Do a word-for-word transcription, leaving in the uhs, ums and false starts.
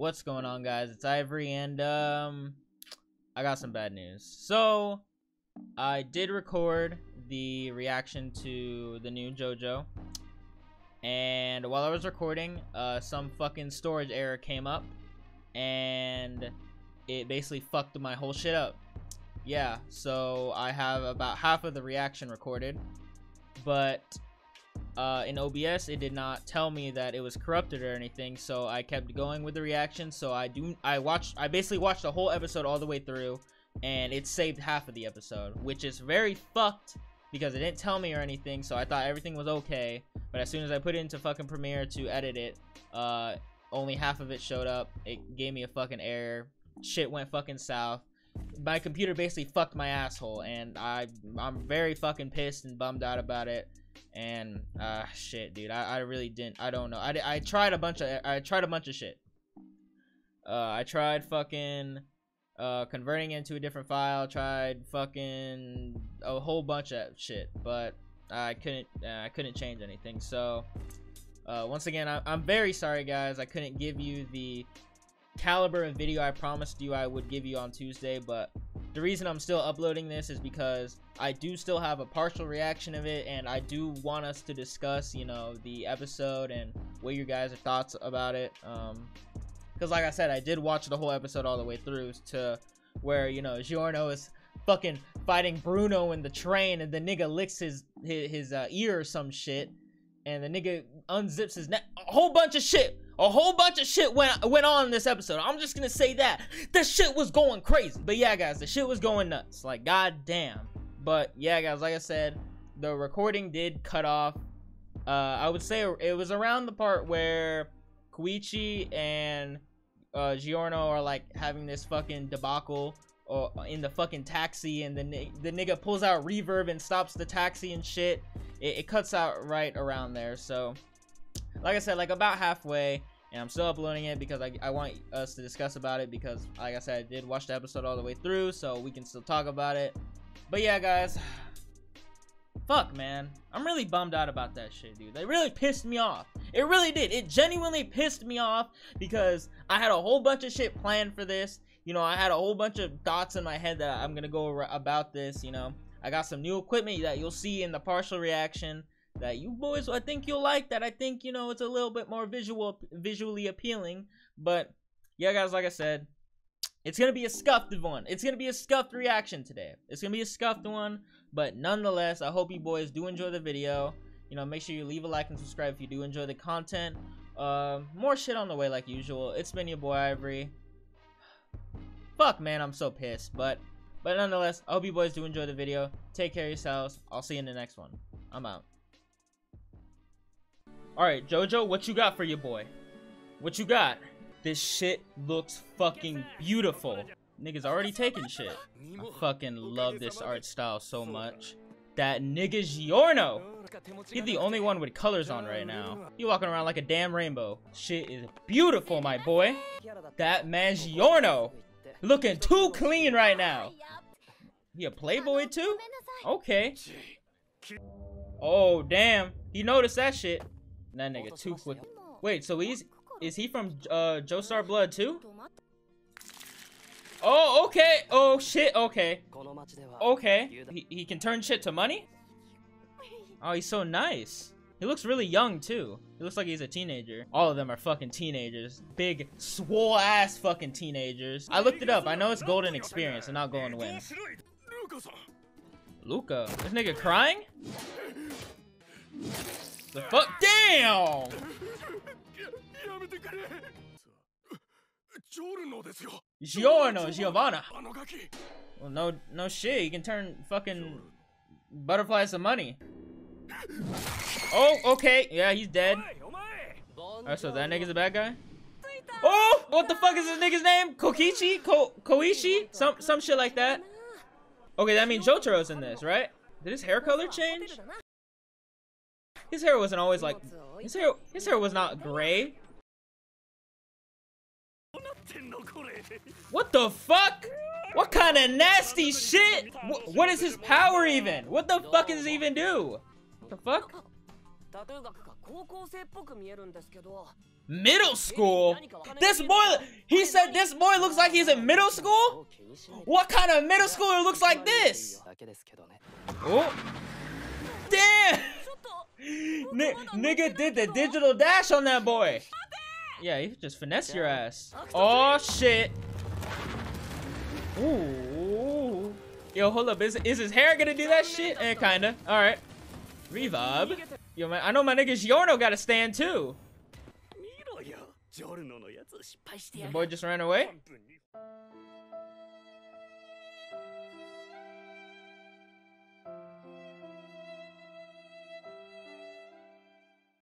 What's going on, guys? It's Ivory, and um I got some bad news. So I did record the reaction to the new JoJo, and while I was recording, uh some fucking storage error came up, and it basically fucked my whole shit up. Yeah, so I have about half of the reaction recorded, but uh in O B S it did not tell me that it was corrupted or anything, so I kept going with the reaction. So I do I watched I basically watched the whole episode all the way through, and it saved half of the episode, which is very fucked because it didn't tell me or anything, so I thought everything was okay. But as soon as I put it into fucking Premiere to edit it, uh only half of it showed up. It gave me a fucking error. Shit went fucking south. My computer basically fucked my asshole, and I I'm very fucking pissed and bummed out about it. And uh shit, dude, I, I really didn't I don't know I, I tried a bunch of I tried a bunch of shit. uh I tried fucking uh converting into a different file, tried fucking a whole bunch of shit, but I couldn't uh, I couldn't change anything. So uh once again, I, I'm very sorry, guys. I couldn't give you the caliber of video I promised you I would give you on Tuesday, but the reason I'm still uploading this is because I do still have a partial reaction of it, and I do want us to discuss, you know, the episode and what your guys' thoughts about it. Um, because like I said, I did watch the whole episode all the way through to where, you know, Giorno is fucking fighting Bruno in the train, and the nigga licks his his, his uh, ear or some shit, and the nigga unzips his neck. A whole bunch of shit. A whole bunch of shit went went on in this episode. I'm just gonna say that. The shit was going crazy. But yeah, guys, the shit was going nuts. Like, goddamn. But yeah, guys, like I said, the recording did cut off. Uh, I would say it was around the part where Koichi and uh, Giorno are like having this fucking debacle or in the fucking taxi, and the the nigga pulls out Reverb and stops the taxi and shit. It, it cuts out right around there. So, like I said, like about halfway, and I'm still uploading it because I, I want us to discuss about it, because like I said, I did watch the episode all the way through, so we can still talk about it. But yeah, guys, fuck, man, I'm really bummed out about that shit, dude. That really pissed me off. It really did. It genuinely pissed me off because I had a whole bunch of shit planned for this. You know, I had a whole bunch of thoughts in my head that I'm gonna go about this, you know. I got some new equipment that you'll see in the partial reaction that you boys, I think you'll like, that I think, you know, it's a little bit more visual, visually appealing. But yeah, guys, like I said, it's gonna be a scuffed one. It's gonna be a scuffed reaction today. It's gonna be a scuffed one, but nonetheless, I hope you boys do enjoy the video. You know, make sure you leave a like and subscribe if you do enjoy the content. Uh, more shit on the way like usual. It's been your boy Ivory. Fuck, man, I'm so pissed, but but nonetheless, I hope you boys do enjoy the video. Take care of yourselves. I'll see you in the next one. I'm out. Alright, JoJo, what you got for your boy? What you got? This shit looks fucking beautiful. Niggas already taking shit. I fucking love this art style so much. That nigga Giorno! He's the only one with colors on right now. He walking around like a damn rainbow. Shit is beautiful, my boy. That man Giorno! Looking too clean right now. He a playboy too? Okay. Oh, damn. He noticed that shit. That nigga too quick. Wait, so he's is he from uh Joestar blood too? Oh, okay. Oh shit. Okay. Okay. He he can turn shit to money? Oh, he's so nice. He looks really young too. He looks like he's a teenager. All of them are fucking teenagers. Big swole ass fucking teenagers. I looked it up. I know it's Golden Experience and not Golden Wind. Luca. This nigga crying? The fuck? Damn! Giorno, Giovanna. Well, no, no shit. You can turn fucking butterflies to money. Oh, okay. Yeah, he's dead. Alright, so that nigga's a bad guy. Oh, what the fuck is this nigga's name? Kokichi, Ko Koichi, some some shit like that. Okay, that means Jotaro's in this, right? Did his hair color change? His hair wasn't always like his hair. His hair was not gray. What the fuck? What kind of nasty shit? What, what is his power even? What the fuck does he even do? What the fuck? Middle school? This boy, he said this boy looks like he's in middle school? What kind of middle schooler looks like this? Oh. Damn! N nigga did the digital dash on that boy. Yeah, you just finesse your ass. Oh, shit. Ooh. Yo, hold up. Is, is his hair gonna do that shit? Eh, kinda. Alright. Reverb. Yo, man, I know my nigga Giorno gotta stand too. The boy just ran away?